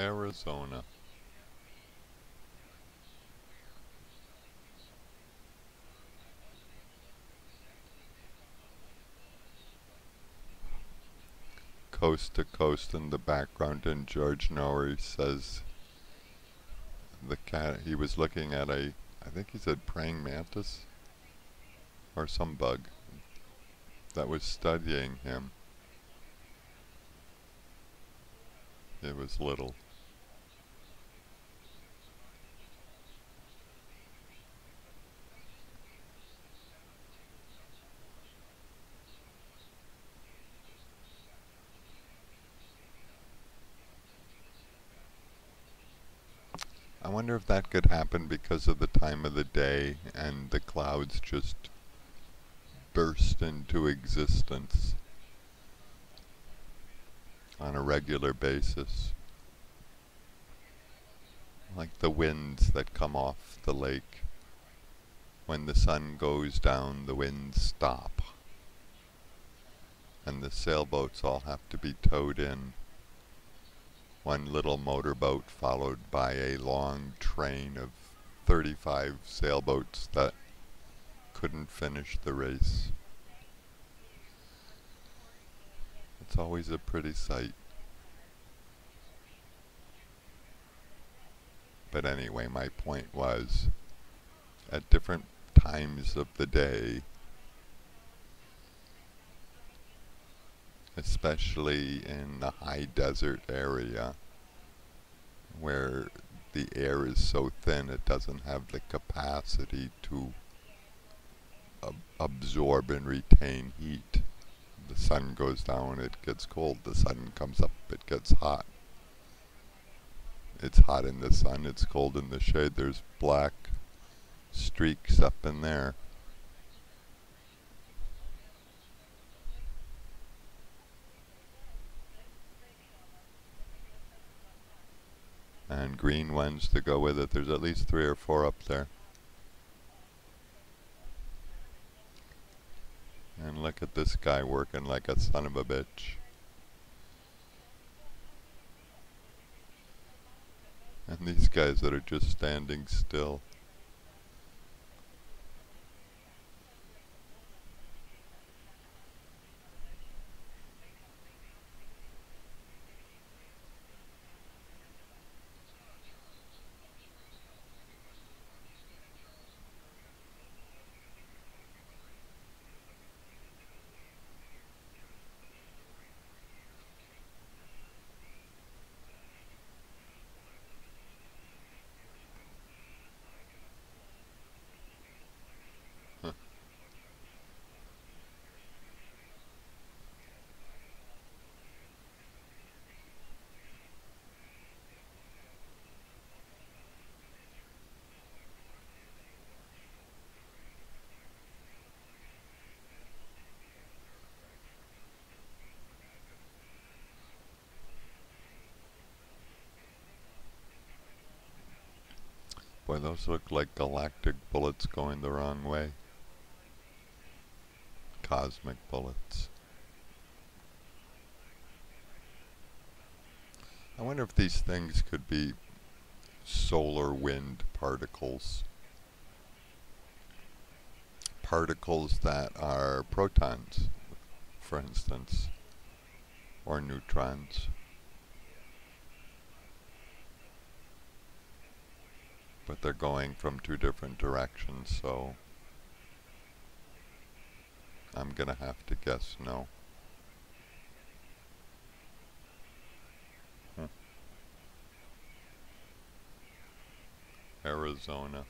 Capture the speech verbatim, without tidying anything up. Arizona. Coast to coast in the background, and George Norrie says the cat, he was looking at a, I think he said praying mantis or some bug that was studying him. It was little. I wonder if that could happen because of the time of the day and the clouds just burst into existence on a regular basis. Like the winds that come off the lake. When the sun goes down, the winds stop. And the sailboats all have to be towed in. One little motorboat followed by a long train of thirty-five sailboats that couldn't finish the race. It's always a pretty sight. But anyway, my point was, at different times of the day, especially in the high desert area where the air is so thin it doesn't have the capacity to ab absorb and retain heat. The sun goes down, it gets cold. The sun comes up, it gets hot. It's hot in the sun, it's cold in the shade. There's black streaks up in there. And green ones to go with it. There's at least three or four up there. And look at this guy working like a son of a bitch. And these guys that are just standing still. Boy, those look like galactic bullets going the wrong way. Cosmic bullets. I wonder if these things could be solar wind particles. Particles that are protons, for instance, or neutrons. But they're going from two different directions, so I'm gonna have to guess no. Hmm. Arizona.